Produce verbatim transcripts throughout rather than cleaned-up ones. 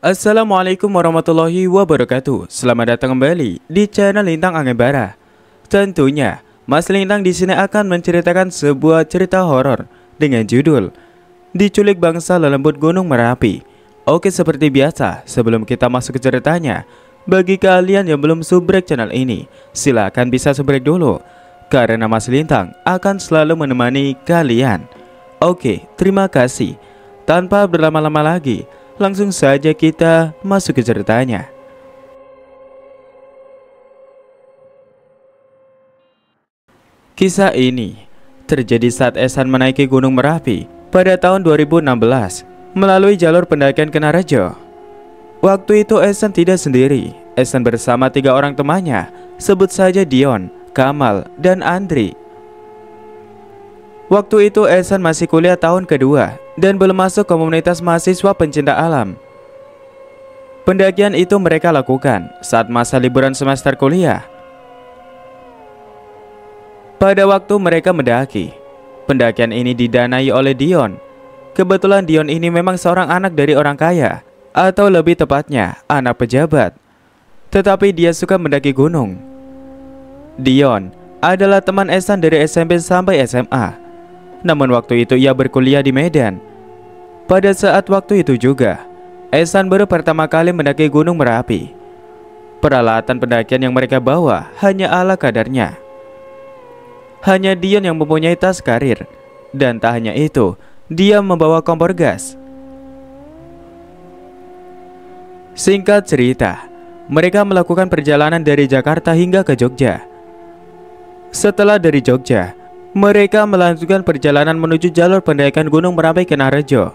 Assalamualaikum warahmatullahi wabarakatuh. Selamat datang kembali di channel Lintang Angembara. Tentunya, Mas Lintang di sini akan menceritakan sebuah cerita horor dengan judul Diculik Bangsa Lelembut Gunung Merapi. Oke, seperti biasa, sebelum kita masuk ke ceritanya, bagi kalian yang belum subrek channel ini, silahkan bisa subrek dulu, karena Mas Lintang akan selalu menemani kalian. Oke, terima kasih. Tanpa berlama-lama lagi, langsung saja kita masuk ke ceritanya. Kisah ini terjadi saat Ehsan menaiki Gunung Merapi pada tahun dua ribu enam belas melalui jalur pendakian Kinarejo. Waktu itu Ehsan tidak sendiri. Ehsan bersama tiga orang temannya, sebut saja Dion, Kamal, dan Andri. Waktu itu Ehsan masih kuliah tahun kedua dan belum masuk komunitas mahasiswa pencinta alam. Pendakian itu mereka lakukan saat masa liburan semester kuliah. Pada waktu mereka mendaki, pendakian ini didanai oleh Dion. Kebetulan Dion ini memang seorang anak dari orang kaya, atau lebih tepatnya anak pejabat, tetapi dia suka mendaki gunung. Dion adalah teman Ehsan dari S M P sampai S M A. Namun waktu itu ia berkuliah di Medan. Pada saat waktu itu juga, Ehsan baru pertama kali mendaki Gunung Merapi. Peralatan pendakian yang mereka bawa hanya ala kadarnya. Hanya Dion yang mempunyai tas karir. Dan tak hanya itu, dia membawa kompor gas. Singkat cerita, mereka melakukan perjalanan dari Jakarta hingga ke Jogja. Setelah dari Jogja, mereka melanjutkan perjalanan menuju jalur pendakian Gunung Merapi Kinarejo.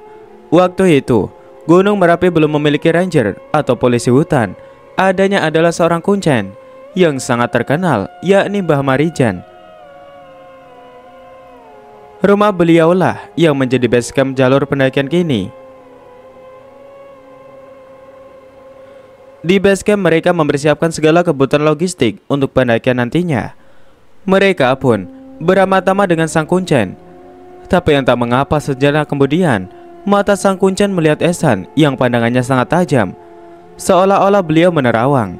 Waktu itu, Gunung Merapi belum memiliki ranger atau polisi hutan. Adanya adalah seorang kuncen yang sangat terkenal, yakni Mbah Marijan. Rumah beliaulah yang menjadi base camp jalur pendakian kini. Di base camp mereka mempersiapkan segala kebutuhan logistik untuk pendakian nantinya. Mereka pun beramat tama dengan sang kuncen. Tapi yang tak mengapa, sejarah kemudian mata sang kuncen melihat Ehsan yang pandangannya sangat tajam, seolah-olah beliau menerawang.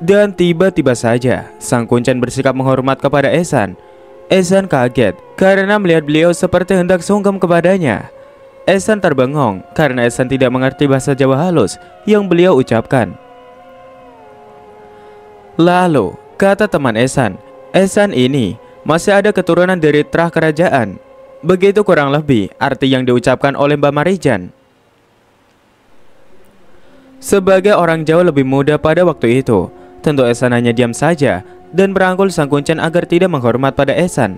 Dan tiba-tiba saja sang kuncen bersikap menghormat kepada Ehsan. Ehsan kaget karena melihat beliau seperti hendak sungkem kepadanya. Ehsan terbengong karena Ehsan tidak mengerti bahasa Jawa halus yang beliau ucapkan. Lalu kata teman Ehsan, Ehsan ini masih ada keturunan dari trah kerajaan. Begitu kurang lebih arti yang diucapkan oleh Mbah Marijan. Sebagai orang jauh lebih muda pada waktu itu, tentu Ehsan hanya diam saja dan merangkul sang kuncen agar tidak menghormat pada Ehsan.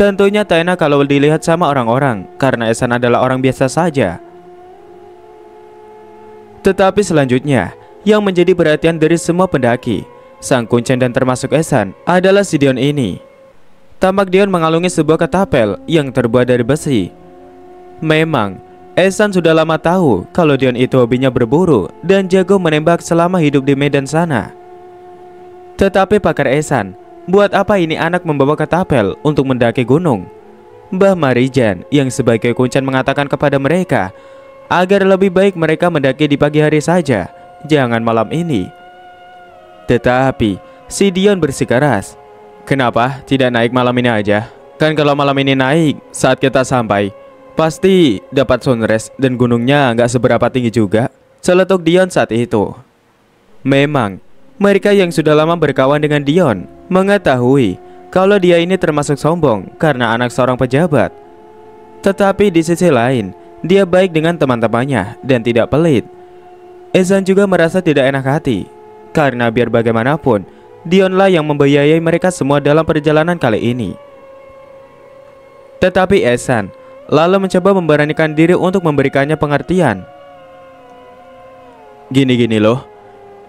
Tentunya tak enak kalau dilihat sama orang-orang, karena Ehsan adalah orang biasa saja. Tetapi selanjutnya, yang menjadi perhatian dari semua pendaki, sang kuncen dan termasuk Ehsan, adalah si Dion ini. Tamak Dion mengalungi sebuah ketapel yang terbuat dari besi. Memang Ehsan sudah lama tahu kalau Dion itu hobinya berburu dan jago menembak selama hidup di Medan sana. Tetapi pakar Ehsan, buat apa ini anak membawa ketapel untuk mendaki gunung? Mbah Marijan yang sebagai kuncen mengatakan kepada mereka agar lebih baik mereka mendaki di pagi hari saja, jangan malam ini. Tetapi si Dion bersikeras, "Kenapa tidak naik malam ini aja? Kan kalau malam ini naik, saat kita sampai pasti dapat sunrise dan gunungnya nggak seberapa tinggi juga," celetuk Dion saat itu. Memang mereka yang sudah lama berkawan dengan Dion mengetahui kalau dia ini termasuk sombong karena anak seorang pejabat. Tetapi di sisi lain, dia baik dengan teman-temannya dan tidak pelit. Ehsan juga merasa tidak enak hati, karena biar bagaimanapun, Dionlah yang membiayai mereka semua dalam perjalanan kali ini. Tetapi Ehsan lalu mencoba memberanikan diri untuk memberikannya pengertian. "Gini-gini loh,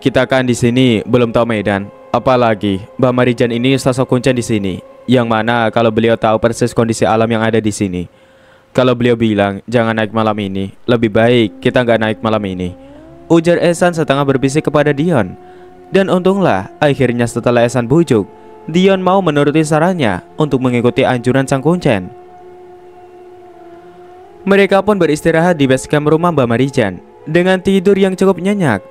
kita kan di sini belum tahu Medan, apalagi Mbah Marijan ini sosok kuncen di sini, yang mana kalau beliau tahu persis kondisi alam yang ada di sini. Kalau beliau bilang jangan naik malam ini, lebih baik kita nggak naik malam ini," ujar Ehsan setengah berbisik kepada Dion. Dan untunglah akhirnya setelah Ehsan bujuk, Dion mau menuruti sarannya untuk mengikuti anjuran sang kuncen. Mereka pun beristirahat di basecamp rumah Mbah Marijan dengan tidur yang cukup nyenyak.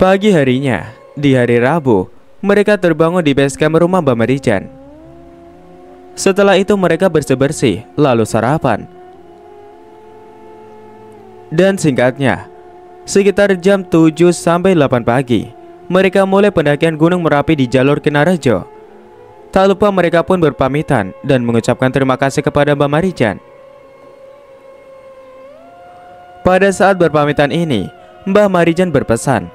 Pagi harinya, di hari Rabu, mereka terbangun di basecamp rumah Mbah Marijan. Setelah itu mereka bersih-bersih, lalu sarapan. Dan singkatnya, sekitar jam tujuh sampai delapan pagi, mereka mulai pendakian Gunung Merapi di jalur Kinarejo. Tak lupa mereka pun berpamitan dan mengucapkan terima kasih kepada Mbah Marijan. Pada saat berpamitan ini, Mbah Marijan berpesan,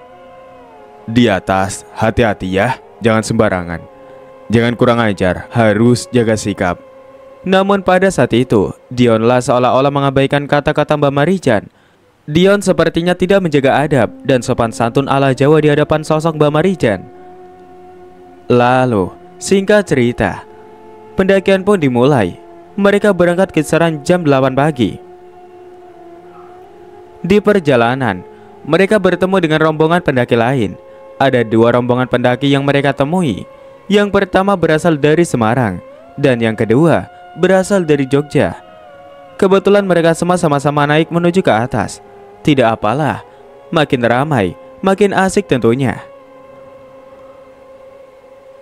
"Di atas, hati-hati ya, jangan sembarangan. Jangan kurang ajar, harus jaga sikap." Namun pada saat itu, Dionlah seolah-olah mengabaikan kata-kata Mbah Marijan. Dion sepertinya tidak menjaga adab dan sopan santun ala Jawa di hadapan sosok Mbah Marijan. Lalu, singkat cerita, pendakian pun dimulai. Mereka berangkat kisaran jam delapan pagi. Di perjalanan, mereka bertemu dengan rombongan pendaki lain. Ada dua rombongan pendaki yang mereka temui. Yang pertama berasal dari Semarang dan yang kedua berasal dari Jogja. Kebetulan mereka semua sama-sama naik menuju ke atas. Tidak apalah, makin ramai, makin asik tentunya.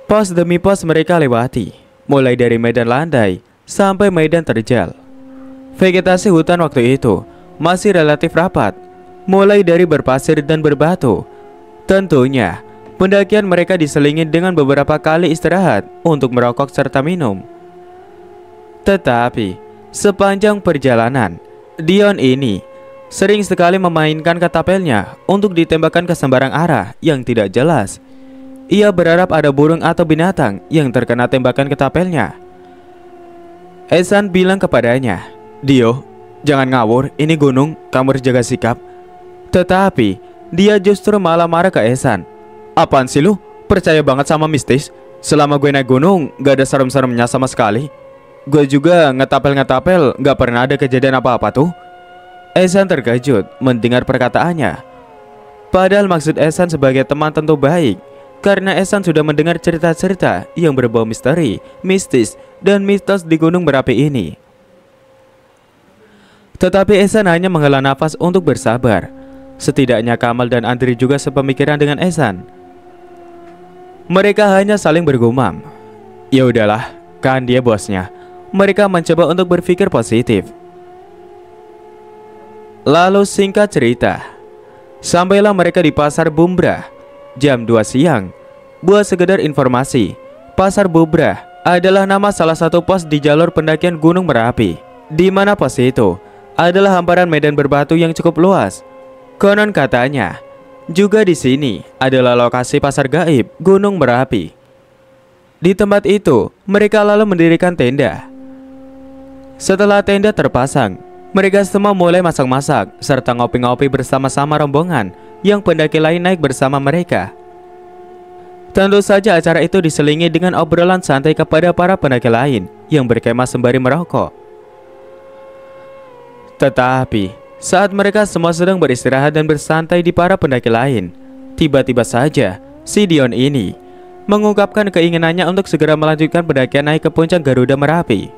Pos demi pos mereka lewati, mulai dari medan landai sampai medan terjal. Vegetasi hutan waktu itu masih relatif rapat, mulai dari berpasir dan berbatu. Tentunya pendakian mereka diselingi dengan beberapa kali istirahat untuk merokok serta minum. Tetapi, sepanjang perjalanan, Dion ini sering sekali memainkan ketapelnya untuk ditembakkan ke sembarang arah yang tidak jelas. Ia berharap ada burung atau binatang yang terkena tembakan ketapelnya. Esan bilang kepadanya, "Dio, jangan ngawur, ini gunung, kamu harus jaga sikap." Tetapi, dia justru malah marah ke Esan. "Apaan sih lu? Percaya banget sama mistis? Selama gue naik gunung, gak ada serem-seremnya sama sekali. Gue juga ngetapel-ngetapel, gak pernah ada kejadian apa-apa tuh." Esan terkejut mendengar perkataannya. Padahal maksud Esan sebagai teman tentu baik, karena Esan sudah mendengar cerita-cerita yang berbau misteri, mistis, dan mitos di Gunung Merapi ini. Tetapi Esan hanya menghela nafas untuk bersabar. Setidaknya Kamal dan Andri juga sepemikiran dengan Esan. Mereka hanya saling bergumam. Ya udahlah, kan dia bosnya. Mereka mencoba untuk berpikir positif. Lalu singkat cerita, sampailah mereka di Pasar Bumbrah jam dua siang. Buat sekedar informasi, Pasar Bumbrah adalah nama salah satu pos di jalur pendakian Gunung Merapi, di mana pos itu adalah hamparan medan berbatu yang cukup luas. Konon katanya juga di sini adalah lokasi pasar gaib Gunung Merapi. Di tempat itu, mereka lalu mendirikan tenda. Setelah tenda terpasang, mereka semua mulai masak-masak serta ngopi-ngopi bersama-sama rombongan yang pendaki lain naik bersama mereka. Tentu saja acara itu diselingi dengan obrolan santai kepada para pendaki lain yang berkemah sembari merokok. Tetapi saat mereka semua sedang beristirahat dan bersantai di para pendaki lain, tiba-tiba saja si Dion ini mengungkapkan keinginannya untuk segera melanjutkan pendakian naik ke puncak Garuda Merapi.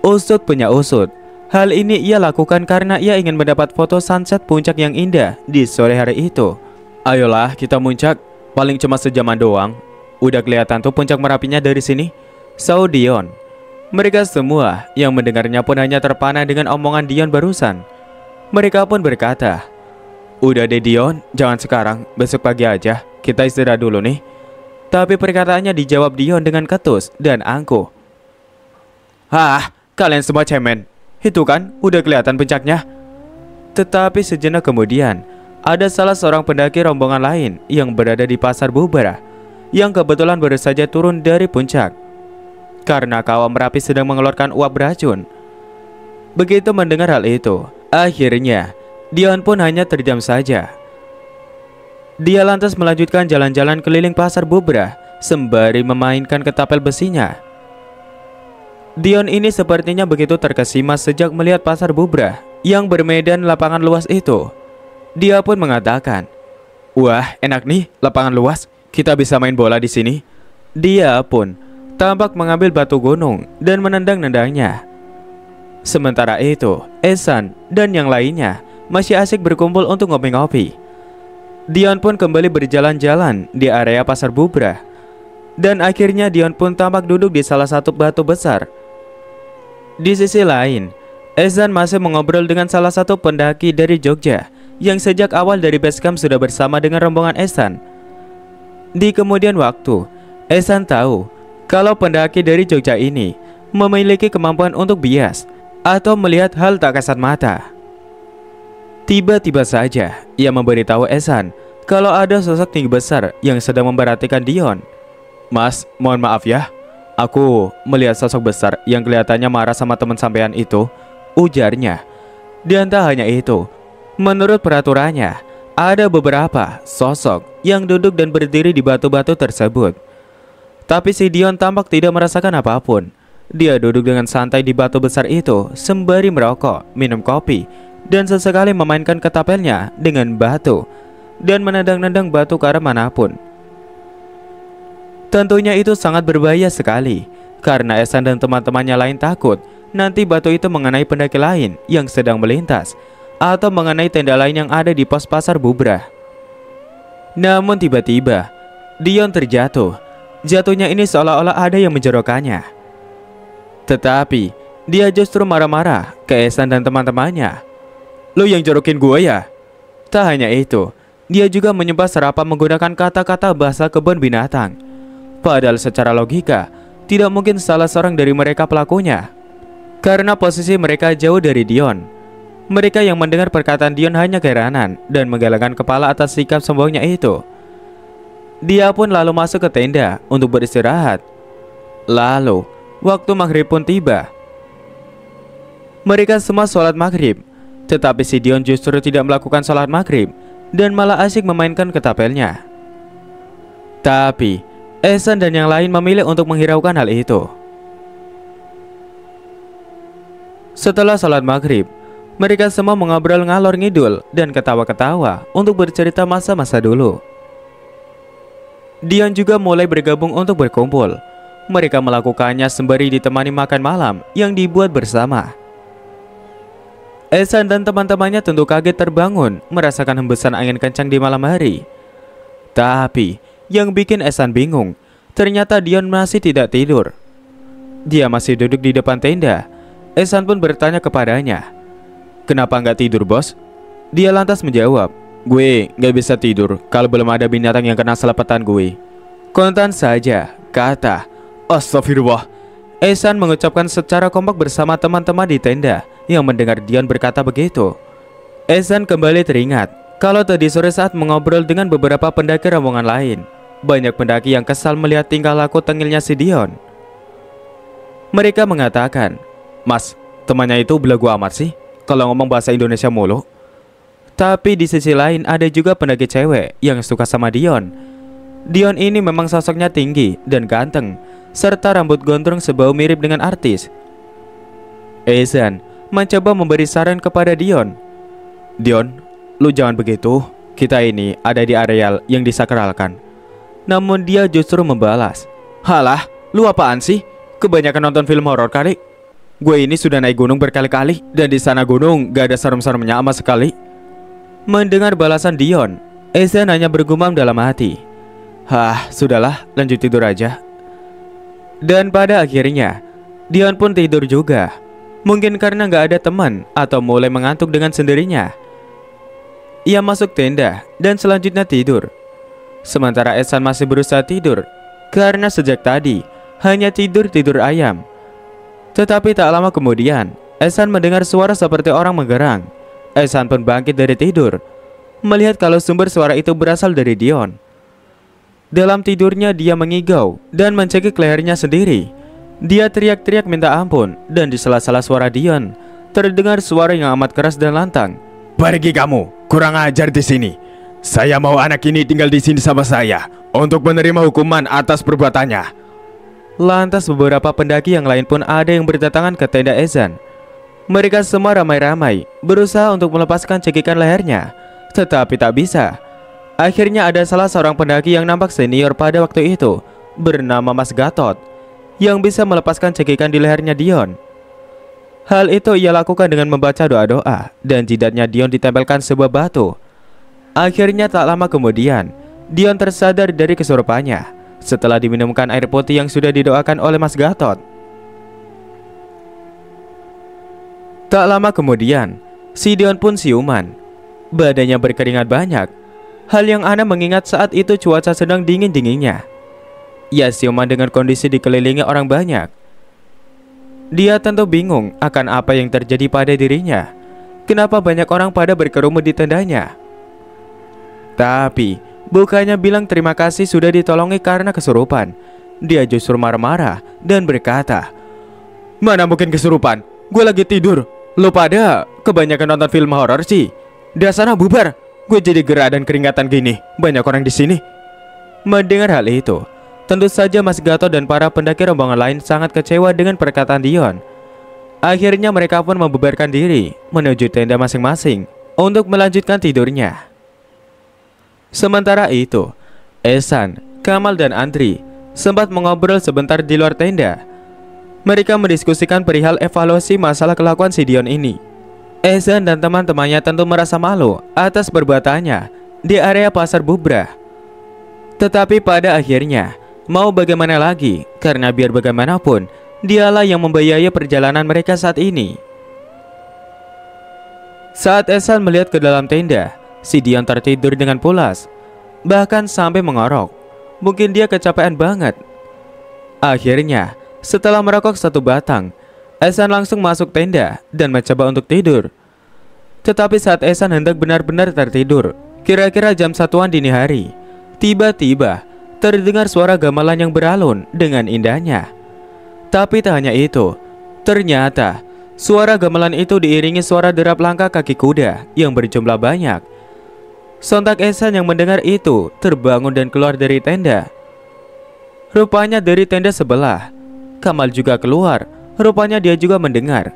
Usut punya usut, hal ini ia lakukan karena ia ingin mendapat foto sunset puncak yang indah di sore hari itu. "Ayolah kita muncak, paling cuma sejaman doang. Udah kelihatan tuh puncak Merapinya dari sini," sau Dion. Mereka semua yang mendengarnya pun hanya terpana dengan omongan Dion barusan. Mereka pun berkata, "Udah deh Dion, jangan sekarang, besok pagi aja, kita istirahat dulu nih." Tapi perkataannya dijawab Dion dengan ketus dan angkuh. "Hah, kalian semua cemen, itu kan udah kelihatan puncaknya." Tetapi sejenak kemudian, ada salah seorang pendaki rombongan lain yang berada di Pasar Bumbrah, yang kebetulan baru saja turun dari puncak, karena kawah Merapi sedang mengeluarkan uap beracun. Begitu mendengar hal itu, akhirnya Dion pun hanya terdiam saja. Dia lantas melanjutkan jalan-jalan keliling Pasar Bumbrah sembari memainkan ketapel besinya. Dion ini sepertinya begitu terkesima sejak melihat Pasar Bumbrah yang bermedan lapangan luas itu. Dia pun mengatakan, "Wah, enak nih lapangan luas, kita bisa main bola di sini." Dia pun tampak mengambil batu gunung dan menendang-nendangnya. Sementara itu, Ehsan dan yang lainnya masih asik berkumpul untuk ngopi-ngopi. Dion pun kembali berjalan-jalan di area Pasar Bumbrah. Dan akhirnya Dion pun tampak duduk di salah satu batu besar. Di sisi lain, Ehsan masih mengobrol dengan salah satu pendaki dari Jogja yang sejak awal dari basecamp sudah bersama dengan rombongan Ehsan. Di kemudian waktu, Ehsan tahu kalau pendaki dari Jogja ini memiliki kemampuan untuk bias atau melihat hal tak kasat mata. Tiba-tiba saja ia memberitahu Ehsan kalau ada sosok tinggi besar yang sedang memperhatikan Dion. "Mas, mohon maaf ya, aku melihat sosok besar yang kelihatannya marah sama teman sampean itu," ujarnya. Dan tak hanya itu, menurut peraturannya ada beberapa sosok yang duduk dan berdiri di batu-batu tersebut. Tapi si Dion tampak tidak merasakan apapun. Dia duduk dengan santai di batu besar itu sembari merokok, minum kopi, dan sesekali memainkan ketapelnya dengan batu dan menendang-nendang batu ke arah manapun. Tentunya itu sangat berbahaya sekali, karena Ehsan dan teman-temannya lain takut nanti batu itu mengenai pendaki lain yang sedang melintas atau mengenai tenda lain yang ada di pos Pasar Bumbrah. Namun tiba-tiba Dion terjatuh. Jatuhnya ini seolah-olah ada yang menjorokkannya. Tetapi dia justru marah-marah ke Ehsan dan teman-temannya. "Lo yang jorokin gue ya?" Tak hanya itu, dia juga menyembah serapa menggunakan kata-kata bahasa kebun binatang. Padahal secara logika tidak mungkin salah seorang dari mereka pelakunya, karena posisi mereka jauh dari Dion. Mereka yang mendengar perkataan Dion hanya keheranan dan menggelengkan kepala atas sikap sombongnya itu. Dia pun lalu masuk ke tenda untuk beristirahat. Lalu waktu maghrib pun tiba. Mereka semua sholat maghrib, tetapi si Dion justru tidak melakukan sholat maghrib dan malah asik memainkan ketapelnya. Tapi Ehsan dan yang lain memilih untuk menghiraukan hal itu. Setelah sholat maghrib, mereka semua mengobrol ngalor ngidul dan ketawa-ketawa untuk bercerita masa-masa dulu. Dion juga mulai bergabung untuk berkumpul. Mereka melakukannya sembari ditemani makan malam yang dibuat bersama. Ehsan dan teman-temannya tentu kaget terbangun merasakan hembusan angin kencang di malam hari. Tapi yang bikin Ehsan bingung, ternyata Dion masih tidak tidur. Dia masih duduk di depan tenda. Ehsan pun bertanya kepadanya, "Kenapa nggak tidur, bos?" Dia lantas menjawab, "Gue nggak bisa tidur kalau belum ada binatang yang kena selepatan gue." "Kontan saja," kata. "Astagfirullah." Ehsan mengucapkan secara kompak bersama teman-teman di tenda yang mendengar Dion berkata begitu. Ehsan kembali teringat kalau tadi sore saat mengobrol dengan beberapa pendaki rombongan lain, banyak pendaki yang kesal melihat tingkah laku tengilnya si Dion. Mereka mengatakan, "Mas, temannya itu belagu amat sih, kalau ngomong bahasa Indonesia mulu." Tapi di sisi lain ada juga pendaki cewek yang suka sama Dion. Dion ini memang sosoknya tinggi dan ganteng, serta rambut gondrong sebau mirip dengan artis. Ehsan mencoba memberi saran kepada Dion. "Dion, lu jangan begitu. Kita ini ada di areal yang disakralkan." Namun dia justru membalas, "Halah, lu apaan sih? Kebanyakan nonton film horor kali. Gue ini sudah naik gunung berkali-kali, dan di sana gunung gak ada serem-seremnya sama sekali." Mendengar balasan Dion, Ehsan hanya bergumam dalam hati, "Hah, sudahlah, lanjut tidur aja." Dan pada akhirnya Dion pun tidur juga. Mungkin karena nggak ada teman atau mulai mengantuk dengan sendirinya. Ia masuk tenda dan selanjutnya tidur. Sementara Ehsan masih berusaha tidur, karena sejak tadi hanya tidur-tidur ayam. Tetapi tak lama kemudian Ehsan mendengar suara seperti orang menggerang. Ehsan pun bangkit dari tidur, melihat kalau sumber suara itu berasal dari Dion. Dalam tidurnya dia mengigau dan mencekik lehernya sendiri. Dia teriak-teriak minta ampun, dan di sela-sela suara Dion terdengar suara yang amat keras dan lantang. "Pergi kamu, kurang ajar di sini. Saya mau anak ini tinggal di sini sama saya untuk menerima hukuman atas perbuatannya." Lantas beberapa pendaki yang lain pun ada yang berdatangan ke tenda Ehsan. Mereka semua ramai-ramai berusaha untuk melepaskan cekikan lehernya, tetapi tak bisa. Akhirnya ada salah seorang pendaki yang nampak senior pada waktu itu, bernama Mas Gatot, yang bisa melepaskan cekikan di lehernya Dion. Hal itu ia lakukan dengan membaca doa-doa dan jidatnya Dion ditempelkan sebuah batu. Akhirnya tak lama kemudian, Dion tersadar dari kesurupannya setelah diminumkan air putih yang sudah didoakan oleh Mas Gatot. Tak lama kemudian, si Dion pun siuman. Badannya berkeringat banyak. Hal yang aneh mengingat saat itu cuaca sedang dingin-dinginnya. Ia siuman dengan kondisi dikelilingi orang banyak. Dia tentu bingung akan apa yang terjadi pada dirinya. Kenapa banyak orang pada berkerumun di tendanya? Tapi, bukannya bilang terima kasih sudah ditolongi karena kesurupan, dia justru marah-marah dan berkata, "Mana mungkin kesurupan? Gue lagi tidur. Lo pada kebanyakan nonton film horor sih. Dasar bubar. Gue jadi gerah dan keringatan gini. Banyak orang di sini." Mendengar hal itu, tentu saja Mas Gatot dan para pendaki rombongan lain sangat kecewa dengan perkataan Dion. Akhirnya mereka pun membubarkan diri menuju tenda masing-masing untuk melanjutkan tidurnya. Sementara itu, Ehsan, Kamal dan Andri sempat mengobrol sebentar di luar tenda. Mereka mendiskusikan perihal evaluasi masalah kelakuan si Dion ini. Ehsan dan teman-temannya tentu merasa malu atas perbuatannya di area Pasar Bumbrah. Tetapi pada akhirnya, mau bagaimana lagi, karena biar bagaimanapun dialah yang membiayai perjalanan mereka saat ini. Saat Ehsan melihat ke dalam tenda, si Dion tertidur dengan pulas, bahkan sampai mengorok. Mungkin dia kecapean banget. Akhirnya, setelah merokok satu batang, Ehsan langsung masuk tenda dan mencoba untuk tidur. Tetapi saat Ehsan hendak benar-benar tertidur, kira-kira jam satuan dini hari, tiba-tiba terdengar suara gamelan yang beralun dengan indahnya. Tapi tak hanya itu, ternyata suara gamelan itu diiringi suara derap langkah kaki kuda yang berjumlah banyak. Sontak Ehsan yang mendengar itu terbangun dan keluar dari tenda. Rupanya dari tenda sebelah, Kamal juga keluar. Rupanya dia juga mendengar.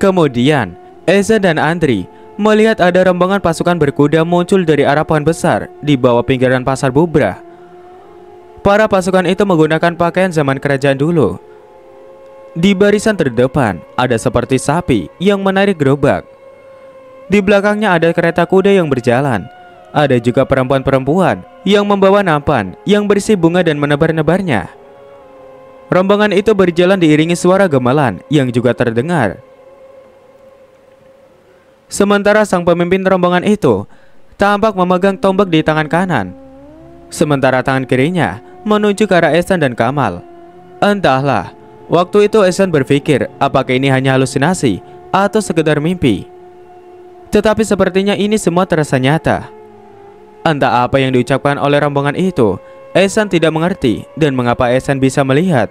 Kemudian Ehsan dan Andri melihat ada rombongan pasukan berkuda muncul dari arah pohon besar di bawah pinggiran Pasar Bumbrah. Para pasukan itu menggunakan pakaian zaman kerajaan dulu. Di barisan terdepan ada seperti sapi yang menarik gerobak. Di belakangnya ada kereta kuda yang berjalan. Ada juga perempuan-perempuan yang membawa nampan yang berisi bunga dan menebar-nebarnya. Rombongan itu berjalan diiringi suara gamelan yang juga terdengar. Sementara sang pemimpin rombongan itu tampak memegang tombak di tangan kanan, sementara tangan kirinya menuju ke arah Ehsan dan Kamal. Entahlah, waktu itu Ehsan berpikir apakah ini hanya halusinasi atau sekedar mimpi. Tetapi sepertinya ini semua terasa nyata. Entah apa yang diucapkan oleh rombongan itu, Ehsan tidak mengerti dan mengapa Ehsan bisa melihat.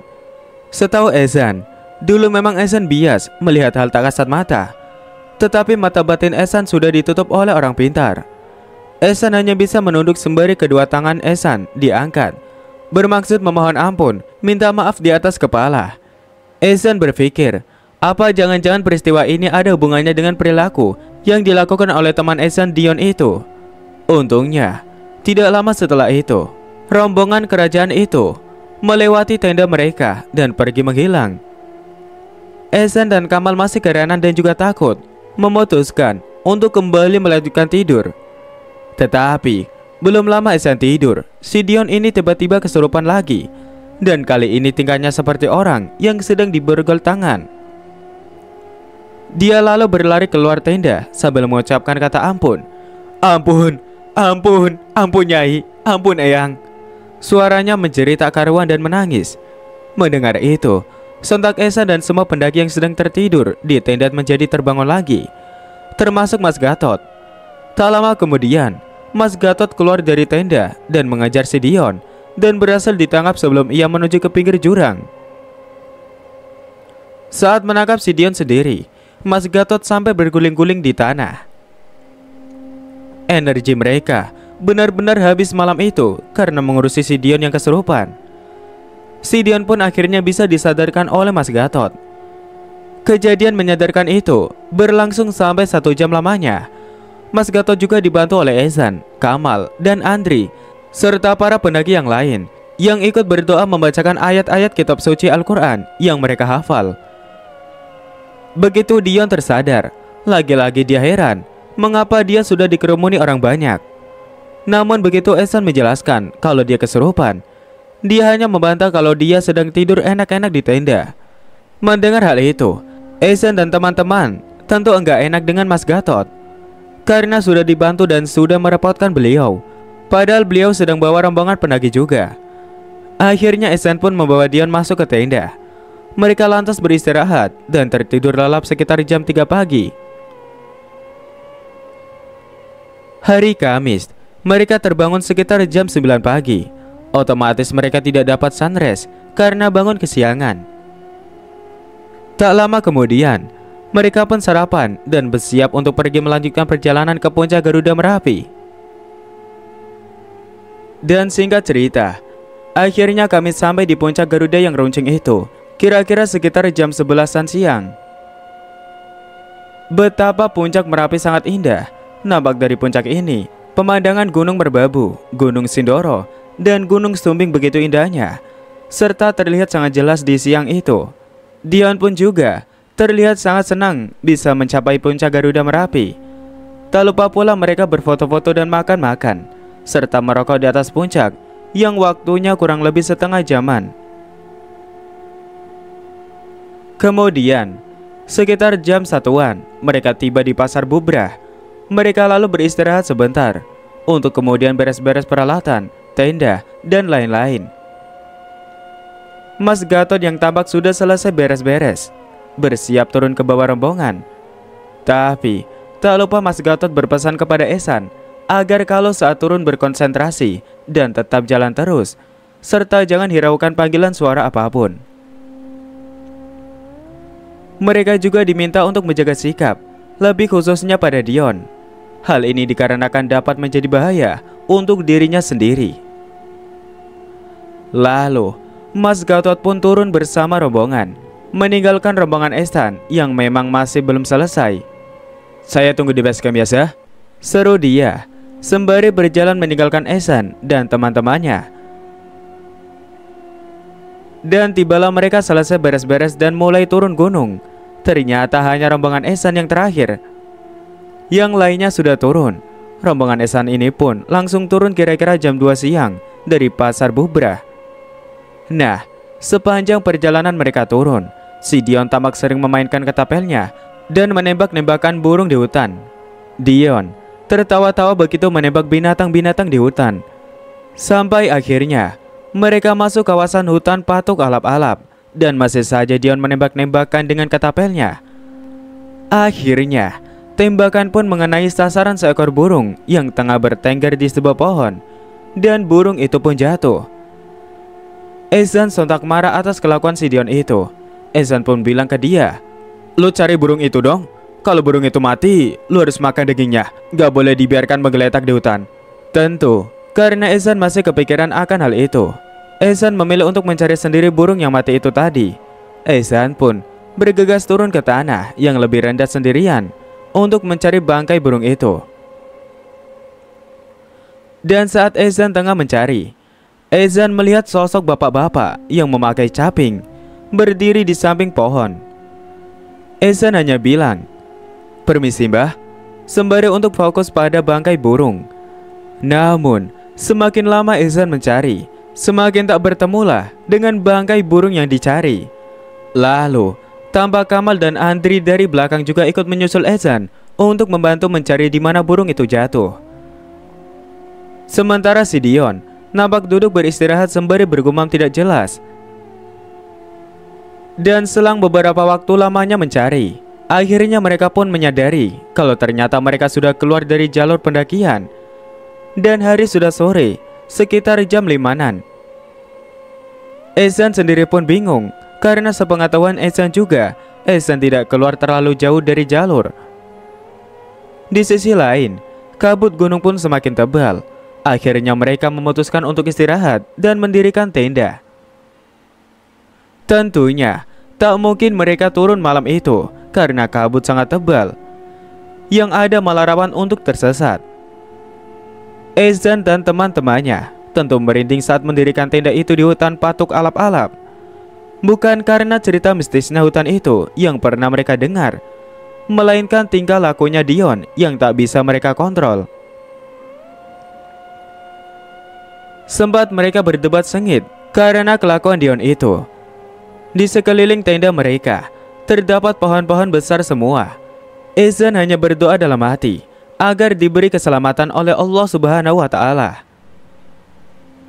Setahu Ehsan, dulu memang Ehsan bias melihat hal tak kasat mata. Tetapi mata batin Ehsan sudah ditutup oleh orang pintar. Ehsan hanya bisa menunduk sembari kedua tangan Ehsan diangkat, bermaksud memohon ampun, minta maaf di atas kepala. Ehsan berpikir, apa jangan-jangan peristiwa ini ada hubungannya dengan perilaku yang dilakukan oleh teman Ehsan Dion itu. Untungnya, tidak lama setelah itu, rombongan kerajaan itu melewati tenda mereka dan pergi menghilang. Ehsan dan Kamal masih keranan dan juga takut, memutuskan untuk kembali melanjutkan tidur. Tetapi belum lama Ehsan tidur, si Dion ini tiba-tiba kesurupan lagi. Dan kali ini tingkahnya seperti orang yang sedang diborgol tangan. Dia lalu berlari keluar tenda sambil mengucapkan kata ampun. Ampun, ampun, ampun Nyai, ampun Eyang. Suaranya menjerit tak karuan dan menangis. Mendengar itu, sontak Ehsan dan semua pendaki yang sedang tertidur di tenda menjadi terbangun lagi, termasuk Mas Gatot. Tak lama kemudian, Mas Gatot keluar dari tenda dan mengejar si Dion, dan berhasil ditangkap sebelum ia menuju ke pinggir jurang. Saat menangkap si Dion sendiri, Mas Gatot sampai berguling-guling di tanah. Energi mereka benar-benar habis malam itu karena mengurusi si Dion yang kesurupan. Si Dion pun akhirnya bisa disadarkan oleh Mas Gatot. Kejadian menyadarkan itu berlangsung sampai satu jam lamanya. Mas Gatot juga dibantu oleh Ehsan, Kamal, dan Andri, serta para pendaki yang lain yang ikut berdoa membacakan ayat-ayat kitab suci Al-Quran yang mereka hafal. Begitu Dion tersadar, lagi-lagi dia heran mengapa dia sudah dikerumuni orang banyak. Namun begitu Ehsan menjelaskan kalau dia kesurupan, dia hanya membantah kalau dia sedang tidur enak-enak di tenda. Mendengar hal itu, Ehsan dan teman-teman tentu enggak enak dengan Mas Gatot, karena sudah dibantu dan sudah merepotkan beliau, padahal beliau sedang bawa rombongan penagih juga. Akhirnya Ehsan pun membawa Dion masuk ke tenda. Mereka lantas beristirahat dan tertidur lelap sekitar jam tiga pagi. Hari Kamis, mereka terbangun sekitar jam sembilan pagi. Otomatis mereka tidak dapat sunrise karena bangun kesiangan. Tak lama kemudian, mereka pun sarapan dan bersiap untuk pergi melanjutkan perjalanan ke Puncak Garuda Merapi. Dan singkat cerita, akhirnya kami sampai di puncak Garuda yang runcing itu, kira-kira sekitar jam sebelasan siang. Betapa puncak Merapi sangat indah. Nampak dari puncak ini, pemandangan Gunung Merbabu, Gunung Sindoro, dan Gunung Sumbing begitu indahnya, serta terlihat sangat jelas di siang itu. Dion pun juga terlihat sangat senang bisa mencapai puncak Garuda Merapi. Tak lupa pula mereka berfoto-foto dan makan-makan, serta merokok di atas puncak yang waktunya kurang lebih setengah jaman. Kemudian, sekitar jam satuan, mereka tiba di Pasar Bumbrah. Mereka lalu beristirahat sebentar, untuk kemudian beres-beres peralatan, tenda, dan lain-lain. Mas Gatot yang tampak sudah selesai beres-beres, bersiap turun ke bawah rombongan. Tapi, tak lupa Mas Gatot berpesan kepada Ehsan agar kalau saat turun berkonsentrasi dan tetap jalan terus, serta jangan hiraukan panggilan suara apapun. Mereka juga diminta untuk menjaga sikap, lebih khususnya pada Dion. Hal ini dikarenakan dapat menjadi bahaya untuk dirinya sendiri. Lalu, Mas Gatot pun turun bersama rombongan, meninggalkan rombongan Ehsan yang memang masih belum selesai. "Saya tunggu di base camp biasa," seru dia, sembari berjalan meninggalkan Ehsan dan teman-temannya. Dan tibalah mereka selesai beres-beres dan mulai turun gunung. Ternyata hanya rombongan Ehsan yang terakhir. Yang lainnya sudah turun. Rombongan Ehsan ini pun langsung turun kira-kira jam dua siang dari Pasar Bumbrah. Nah, sepanjang perjalanan mereka turun, si Dion tampak sering memainkan ketapelnya dan menembak-nembakan burung di hutan. Dion tertawa-tawa begitu menembak binatang-binatang di hutan. Sampai akhirnya mereka masuk kawasan hutan Patuk Alap-alap, dan masih saja Dion menembak-nembakan dengan ketapelnya. Akhirnya tembakan pun mengenai sasaran seekor burung yang tengah bertengger di sebuah pohon, dan burung itu pun jatuh. Ehsan sontak marah atas kelakuan si Dion itu. Ehsan pun bilang ke dia, "Lu cari burung itu dong. Kalau burung itu mati, lu harus makan dagingnya. Gak boleh dibiarkan menggeletak di hutan." Tentu, karena Ehsan masih kepikiran akan hal itu, Ehsan memilih untuk mencari sendiri burung yang mati itu tadi. Ehsan pun bergegas turun ke tanah yang lebih rendah sendirian untuk mencari bangkai burung itu. Dan saat Ehsan tengah mencari, Ehsan melihat sosok bapak-bapak yang memakai caping berdiri di samping pohon. Ehsan hanya bilang, "Permisi Mbah," sembari untuk fokus pada bangkai burung. Namun, semakin lama Ehsan mencari, semakin tak bertemulah dengan bangkai burung yang dicari. Lalu, tampak Kamal dan Andri dari belakang juga ikut menyusul Ehsan untuk membantu mencari di mana burung itu jatuh. Sementara si Dion nampak duduk beristirahat sembari bergumam tidak jelas. Dan selang beberapa waktu lamanya mencari, akhirnya mereka pun menyadari kalau ternyata mereka sudah keluar dari jalur pendakian. Dan hari sudah sore, sekitar jam limanan. Ehsan sendiri pun bingung, karena sepengetahuan Ehsan juga, Ehsan tidak keluar terlalu jauh dari jalur. Di sisi lain, kabut gunung pun semakin tebal. Akhirnya mereka memutuskan untuk istirahat dan mendirikan tenda. Tentunya, tak mungkin mereka turun malam itu, karena kabut sangat tebal, yang ada malah rawan untuk tersesat. Ehsan dan teman-temannya tentu merinding saat mendirikan tenda itu di hutan Patuk Alap-alap. bukan karena cerita mistisnya hutan itu yang pernah mereka dengar, melainkan tingkah lakunya Dion yang tak bisa mereka kontrol. Sempat mereka berdebat sengit karena kelakuan Dion itu. Di sekeliling tenda mereka terdapat pohon-pohon besar semua. Ezan hanya berdoa dalam hati agar diberi keselamatan oleh Allah Subhanahu wa Ta'ala.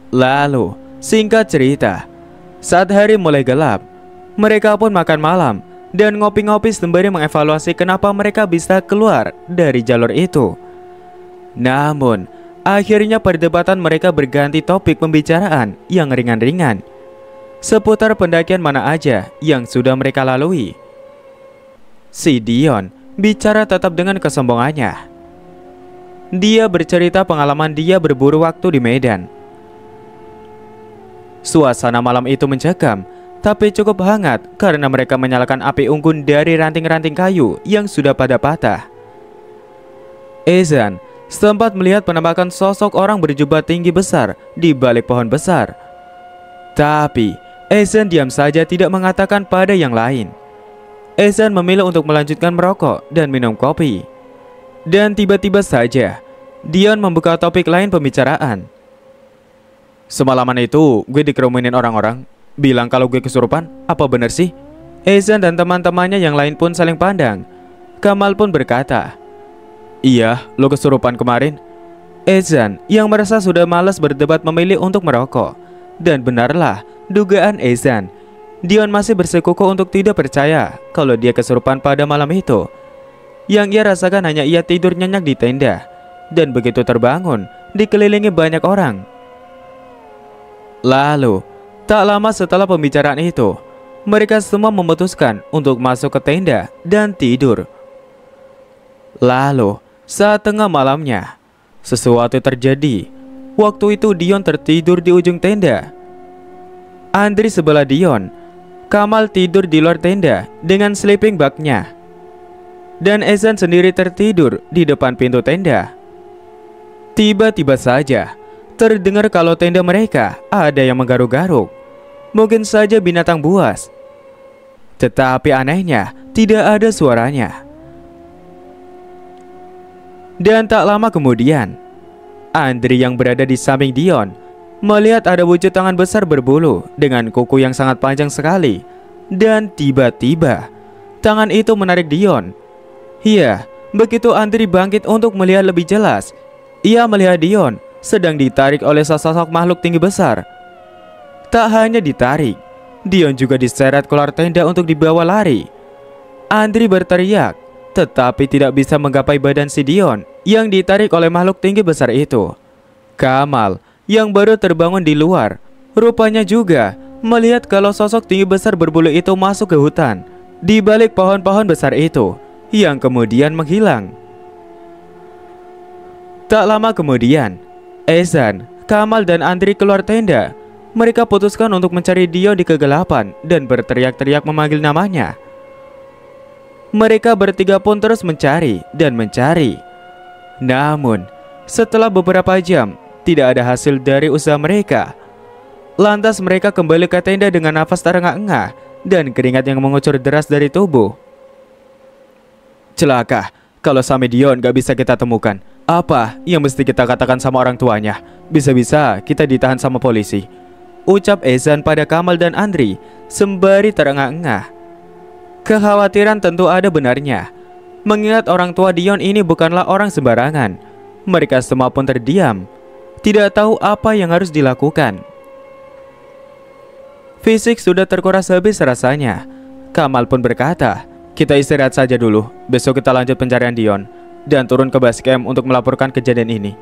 Lalu, singkat cerita, saat hari mulai gelap, mereka pun makan malam dan ngopi-ngopi sembari mengevaluasi kenapa mereka bisa keluar dari jalur itu. Namun, akhirnya perdebatan mereka berganti topik pembicaraan yang ringan-ringan, seputar pendakian mana aja yang sudah mereka lalui. Si Dion bicara tetap dengan kesombongannya. Dia bercerita pengalaman dia berburu waktu di Medan. Suasana malam itu mencekam, tapi cukup hangat karena mereka menyalakan api unggun dari ranting-ranting kayu yang sudah pada patah. Ezan sempat melihat penampakan sosok orang berjubah tinggi besar di balik pohon besar. Tapi Ezan diam saja tidak mengatakan pada yang lain. Ezan memilih untuk melanjutkan merokok dan minum kopi. Dan tiba-tiba saja, Dion membuka topik lain pembicaraan. Semalaman itu gue dikerumunin orang-orang, bilang kalau gue kesurupan, apa bener sih? Ezan dan teman-temannya yang lain pun saling pandang. Kamal pun berkata, iya, lo kesurupan kemarin. Ezan yang merasa sudah malas berdebat memilih untuk merokok. Dan benarlah dugaan Ezan, Dion masih bersikukuh untuk tidak percaya kalau dia kesurupan pada malam itu. Yang ia rasakan hanya ia tidur nyenyak di tenda, dan begitu terbangun dikelilingi banyak orang. Lalu, tak lama setelah pembicaraan itu, mereka semua memutuskan untuk masuk ke tenda dan tidur. Lalu, saat tengah malamnya, sesuatu terjadi. Waktu itu Dion tertidur di ujung tenda. Andri sebelah Dion, Kamal tidur di luar tenda dengan sleeping bagnya. Dan Ezan sendiri tertidur di depan pintu tenda. Tiba-tiba saja, terdengar kalau tenda mereka ada yang menggaruk-garuk. Mungkin saja binatang buas. Tetapi anehnya tidak ada suaranya. Dan tak lama kemudian, Andri yang berada di samping Dion melihat ada wujud tangan besar berbulu dengan kuku yang sangat panjang sekali. Dan tiba-tiba tangan itu menarik Dion. Iya, begitu Andri bangkit untuk melihat lebih jelas, ia melihat Dion sedang ditarik oleh sosok makhluk tinggi besar. Tak hanya ditarik, Dion juga diseret keluar tenda untuk dibawa lari. Andri berteriak, tetapi tidak bisa menggapai badan si Dion yang ditarik oleh makhluk tinggi besar itu. Kamal yang baru terbangun di luar, rupanya juga melihat kalau sosok tinggi besar berbulu itu masuk ke hutan di balik pohon-pohon besar itu, yang kemudian menghilang. Tak lama kemudian, Ezan, Kamal dan Andri keluar tenda. Mereka putuskan untuk mencari Dion di kegelapan dan berteriak-teriak memanggil namanya. Mereka bertiga pun terus mencari dan mencari. Namun, setelah beberapa jam tidak ada hasil dari usaha mereka. Lantas mereka kembali ke tenda dengan nafas terengah-engah dan keringat yang mengucur deras dari tubuh. Celaka, kalau Sami Dion gak bisa kita temukan. Apa yang mesti kita katakan sama orang tuanya? Bisa-bisa kita ditahan sama polisi, ucap Ezan pada Kamal dan Andri sembari terengah-engah. Kekhawatiran tentu ada benarnya, mengingat orang tua Dion ini bukanlah orang sembarangan. Mereka semua pun terdiam, tidak tahu apa yang harus dilakukan. Fisik sudah terkuras habis rasanya. Kamal pun berkata, kita istirahat saja dulu, besok kita lanjut pencarian Dion dan turun ke base camp untuk melaporkan kejadian ini.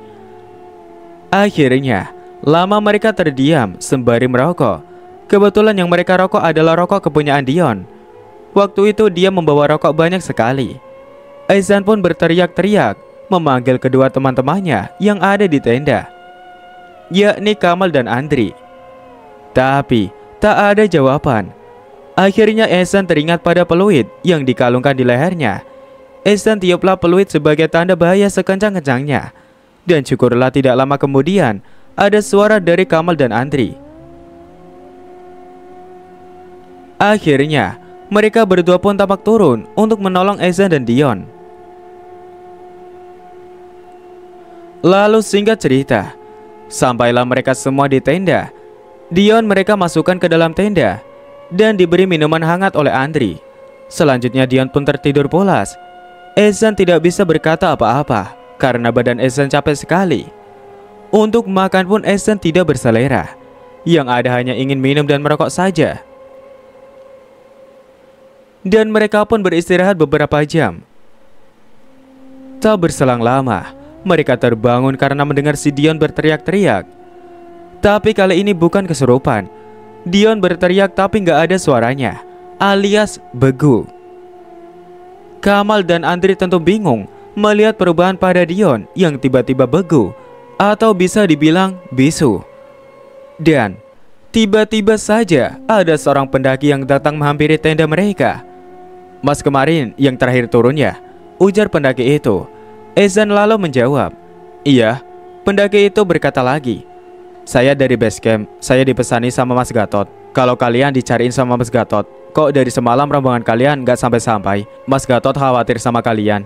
Akhirnya, lama mereka terdiam sembari merokok. Kebetulan yang mereka rokok adalah rokok kepunyaan Dion. Waktu itu dia membawa rokok banyak sekali. Ezan pun berteriak-teriak memanggil kedua teman-temannya yang ada di tenda, yakni Kamal dan Andri. Tapi tak ada jawaban. Akhirnya Ezan teringat pada peluit yang dikalungkan di lehernya. Ezan tiuplah peluit sebagai tanda bahaya sekencang-kencangnya. Dan syukurlah tidak lama kemudian ada suara dari Kamal dan Andri. Akhirnya, mereka berdua pun tampak turun untuk menolong Eza dan Dion. Lalu singkat cerita, sampailah mereka semua di tenda. Dion mereka masukkan ke dalam tenda dan diberi minuman hangat oleh Andri. Selanjutnya Dion pun tertidur pulas. Ezan tidak bisa berkata apa-apa karena badan Ezan capek sekali. Untuk makan pun Ezan tidak berselera, yang ada hanya ingin minum dan merokok saja. Dan mereka pun beristirahat beberapa jam. Tak berselang lama, mereka terbangun karena mendengar si Dion berteriak-teriak. Tapi kali ini bukan kesurupan. Dion berteriak tapi nggak ada suaranya, alias begu. Kamal dan Andri tentu bingung melihat perubahan pada Dion yang tiba-tiba begu atau bisa dibilang bisu. Dan tiba-tiba saja ada seorang pendaki yang datang menghampiri tenda mereka. "Mas kemarin yang terakhir turun ya?" ujar pendaki itu. Ezan lalu menjawab, "Iya." Pendaki itu berkata lagi, "Saya dari base camp. Saya dipesani sama Mas Gatot kalau kalian dicariin sama Mas Gatot. Kok dari semalam rombongan kalian gak sampai-sampai? Mas Gatot khawatir sama kalian."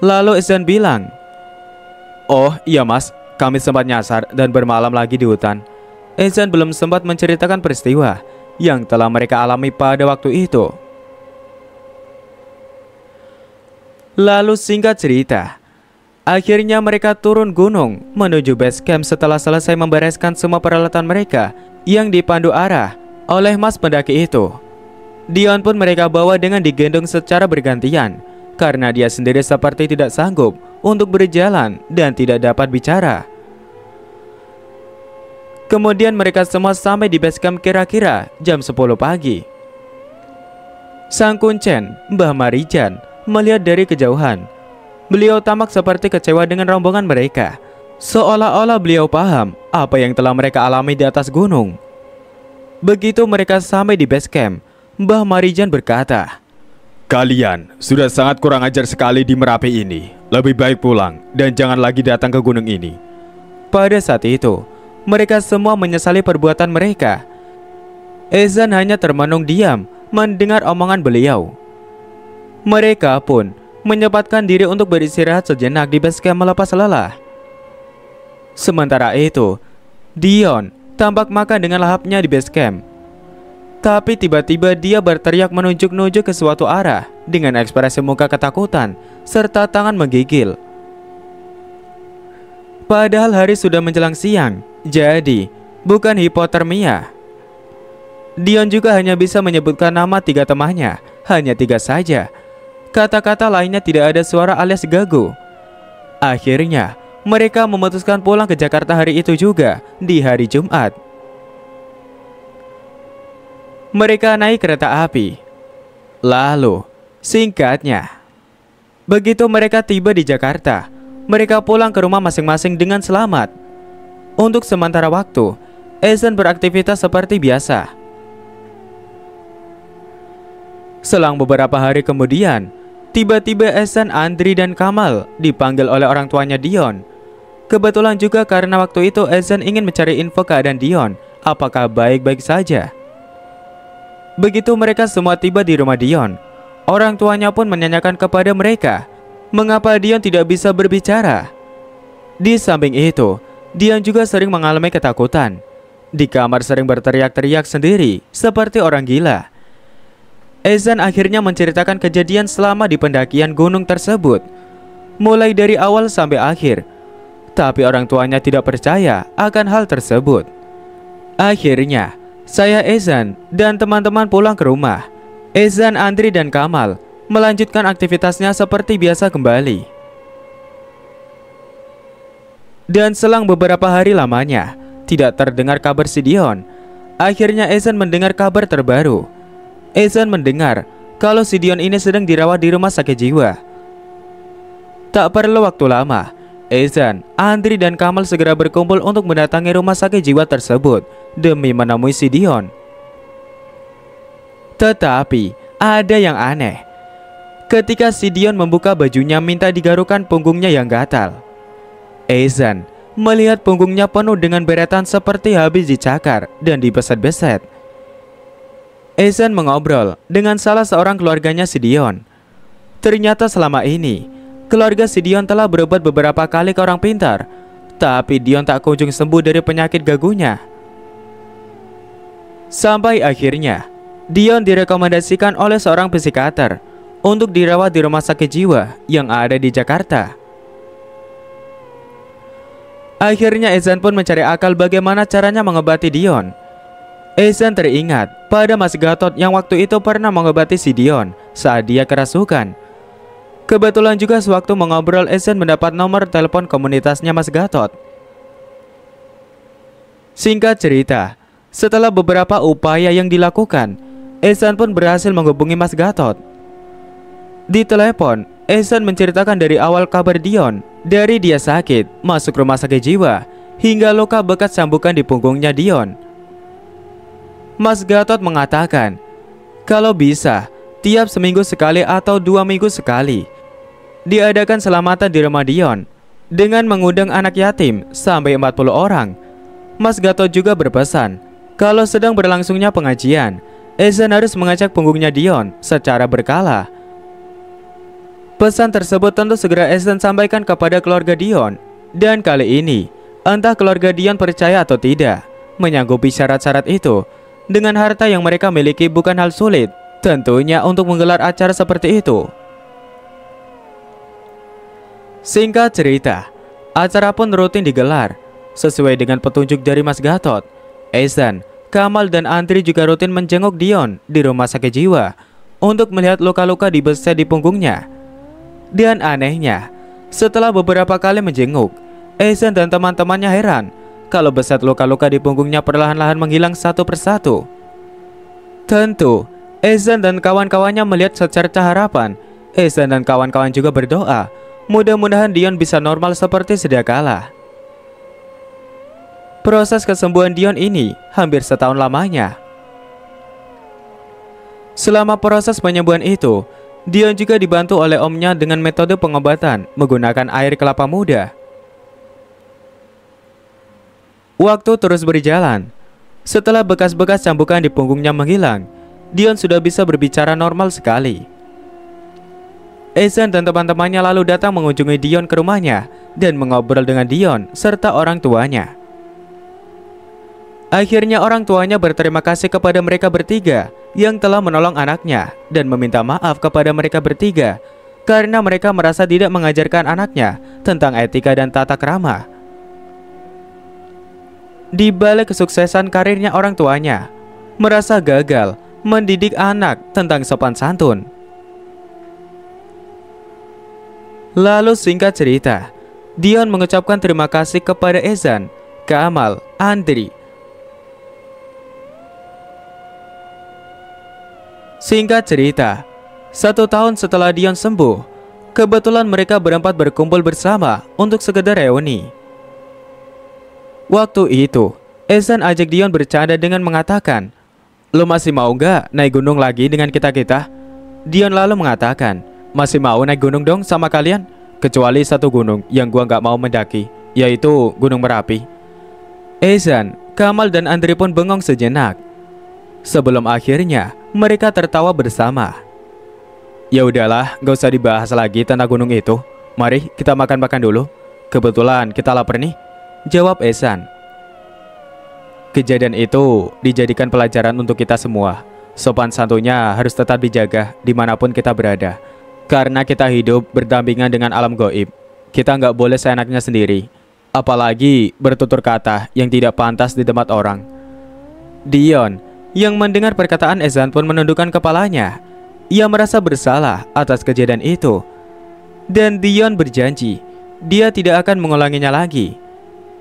Lalu Ezan bilang, "Oh iya mas, kami sempat nyasar dan bermalam lagi di hutan." Ezan belum sempat menceritakan peristiwa yang telah mereka alami pada waktu itu. Lalu singkat cerita, akhirnya mereka turun gunung menuju base camp setelah selesai membereskan semua peralatan mereka yang dipandu arah oleh mas pendaki itu. Dion pun mereka bawa dengan digendong secara bergantian karena dia sendiri seperti tidak sanggup untuk berjalan dan tidak dapat bicara. Kemudian mereka semua sampai di base camp kira-kira jam sepuluh pagi. Sang Kuncen, Mbah Marijan, melihat dari kejauhan. Beliau tampak seperti kecewa dengan rombongan mereka, seolah-olah beliau paham apa yang telah mereka alami di atas gunung. Begitu mereka sampai di base camp, Mbah Marijan berkata, "Kalian sudah sangat kurang ajar sekali di Merapi ini. Lebih baik pulang dan jangan lagi datang ke gunung ini." Pada saat itu, mereka semua menyesali perbuatan mereka. Ezan hanya termenung diam mendengar omongan beliau. Mereka pun menyempatkan diri untuk beristirahat sejenak di base camp melepas lelah. Sementara itu, Dion tampak makan dengan lahapnya di base camp. Tapi tiba-tiba dia berteriak menunjuk-nunjuk ke suatu arah dengan ekspresi muka ketakutan serta tangan menggigil. Padahal hari sudah menjelang siang, jadi bukan hipotermia. Dion juga hanya bisa menyebutkan nama tiga temannya, hanya tiga saja. Kata-kata lainnya tidak ada suara alias gagu. Akhirnya, mereka memutuskan pulang ke Jakarta hari itu juga, di hari Jumat. Mereka naik kereta api. Lalu, singkatnya, begitu mereka tiba di Jakarta, mereka pulang ke rumah masing-masing dengan selamat. Untuk sementara waktu, Ezan beraktivitas seperti biasa. Selang beberapa hari kemudian, tiba-tiba Ezan, Andri, dan Kamal dipanggil oleh orang tuanya Dion. Kebetulan juga karena waktu itu Ezan ingin mencari info keadaan Dion, apakah baik-baik saja. Begitu mereka semua tiba di rumah Dion, orang tuanya pun menanyakan kepada mereka mengapa Dion tidak bisa berbicara. Di samping itu, Dion juga sering mengalami ketakutan. Di kamar sering berteriak-teriak sendiri seperti orang gila. Ezan akhirnya menceritakan kejadian selama di pendakian gunung tersebut, mulai dari awal sampai akhir. Tapi orang tuanya tidak percaya akan hal tersebut. Akhirnya, saya Ezan dan teman-teman pulang ke rumah. Ezan, Andri, dan Kamal melanjutkan aktivitasnya seperti biasa kembali. Dan selang beberapa hari lamanya, tidak terdengar kabar si Dion. Akhirnya Ezan mendengar kabar terbaru. Ezan mendengar kalau si Dion ini sedang dirawat di rumah sakit jiwa. Tak perlu waktu lama, Ezan, Andri, dan Kamal segera berkumpul untuk mendatangi rumah sakit jiwa tersebut demi menemui si Dion. Tetapi ada yang aneh. Ketika si Dion membuka bajunya minta digarukkan punggungnya yang gatal, Ezan melihat punggungnya penuh dengan beretan seperti habis dicakar dan dibeset-beset. Ezen mengobrol dengan salah seorang keluarganya Sidion. Ternyata selama ini, keluarga Sidion telah berobat beberapa kali ke orang pintar, tapi Dion tak kunjung sembuh dari penyakit gagunya. Sampai akhirnya, Dion direkomendasikan oleh seorang psikiater untuk dirawat di rumah sakit jiwa yang ada di Jakarta. Akhirnya Ezen pun mencari akal bagaimana caranya mengobati Dion. Ezen teringat pada Mas Gatot yang waktu itu pernah mengobati si Dion saat dia kerasukan. Kebetulan juga sewaktu mengobrol, Ezen mendapat nomor telepon komunitasnya Mas Gatot. Singkat cerita, setelah beberapa upaya yang dilakukan, Ezen pun berhasil menghubungi Mas Gatot. Di telepon, Ezen menceritakan dari awal kabar Dion, dari dia sakit, masuk rumah sakit jiwa, hingga luka bekas cambukan di punggungnya Dion. Mas Gatot mengatakan, kalau bisa, tiap seminggu sekali atau dua minggu sekali, diadakan selamatan di rumah Dion, dengan mengundang anak yatim sampai empat puluh orang. Mas Gatot juga berpesan, kalau sedang berlangsungnya pengajian, Ezen harus mengacak punggungnya Dion secara berkala. Pesan tersebut tentu segera Ezen sampaikan kepada keluarga Dion. Dan kali ini, entah keluarga Dion percaya atau tidak, menyanggupi syarat-syarat itu. Dengan harta yang mereka miliki bukan hal sulit, tentunya, untuk menggelar acara seperti itu. Singkat cerita, acara pun rutin digelar. Sesuai dengan petunjuk dari Mas Gatot, Ezen, Kamal, dan Andri juga rutin menjenguk Dion di rumah sakit jiwa untuk melihat luka-luka di beset di punggungnya. Dan anehnya, setelah beberapa kali menjenguk, Ezen dan teman-temannya heran kalau beset luka-luka di punggungnya perlahan-lahan menghilang satu persatu. Tentu, Ezen dan kawan-kawannya melihat secerca harapan. Ezen dan kawan-kawan juga berdoa, mudah-mudahan Dion bisa normal seperti sedia kala. Proses kesembuhan Dion ini hampir setahun lamanya. Selama proses penyembuhan itu, Dion juga dibantu oleh omnya dengan metode pengobatan menggunakan air kelapa muda. Waktu terus berjalan. Setelah bekas-bekas cambukan di punggungnya menghilang, Dion sudah bisa berbicara normal sekali. Ezen dan teman-temannya lalu datang mengunjungi Dion ke rumahnya dan mengobrol dengan Dion serta orang tuanya. Akhirnya orang tuanya berterima kasih kepada mereka bertiga yang telah menolong anaknya dan meminta maaf kepada mereka bertiga karena mereka merasa tidak mengajarkan anaknya tentang etika dan tata krama. Di balik kesuksesan karirnya, orang tuanya merasa gagal mendidik anak tentang sopan santun. Lalu singkat cerita, Dion mengucapkan terima kasih kepada Ezen, Kamal, Andri. Singkat cerita, satu tahun setelah Dion sembuh, kebetulan mereka berempat berkumpul bersama untuk sekedar reuni. Waktu itu, Ezen ajak Dion bercanda dengan mengatakan, "Lo masih mau nggak naik gunung lagi dengan kita-kita?" Dion lalu mengatakan, "Masih mau naik gunung dong sama kalian, kecuali satu gunung yang gua nggak mau mendaki, yaitu Gunung Merapi." Ezen, Kamal, dan Andri pun bengong sejenak. Sebelum akhirnya mereka tertawa bersama. "Ya udahlah, gak usah dibahas lagi tentang gunung itu. Mari kita makan-makan dulu. Kebetulan kita lapar nih," jawab Ezen. "Kejadian itu dijadikan pelajaran untuk kita semua. Sopan santunnya harus tetap dijaga dimanapun kita berada, karena kita hidup berdampingan dengan alam gaib. Kita nggak boleh seenaknya sendiri, apalagi bertutur kata yang tidak pantas di tempat orang." Dion yang mendengar perkataan Ezen pun menundukkan kepalanya. Ia merasa bersalah atas kejadian itu. Dan Dion berjanji, dia tidak akan mengulanginya lagi.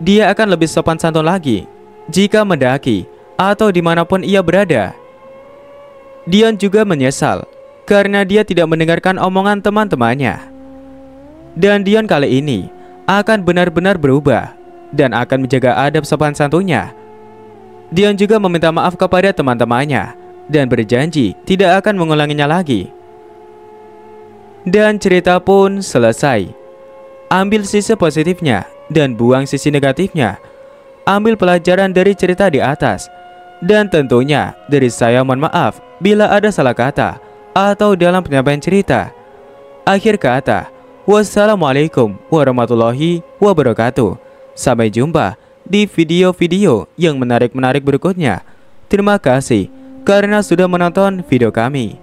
Dia akan lebih sopan santun lagi jika mendaki atau dimanapun ia berada. Dion juga menyesal karena dia tidak mendengarkan omongan teman-temannya. Dan Dion kali ini akan benar-benar berubah dan akan menjaga adab sopan santunnya. Dion juga meminta maaf kepada teman-temannya dan berjanji tidak akan mengulanginya lagi. Dan cerita pun selesai. Ambil sisi positifnya dan buang sisi negatifnya. Ambil pelajaran dari cerita di atas. Dan tentunya dari saya mohon maaf bila ada salah kata atau dalam penyampaian cerita. Akhir kata, wassalamualaikum warahmatullahi wabarakatuh. Sampai jumpa di video-video yang menarik-menarik berikutnya. Terima kasih karena sudah menonton video kami.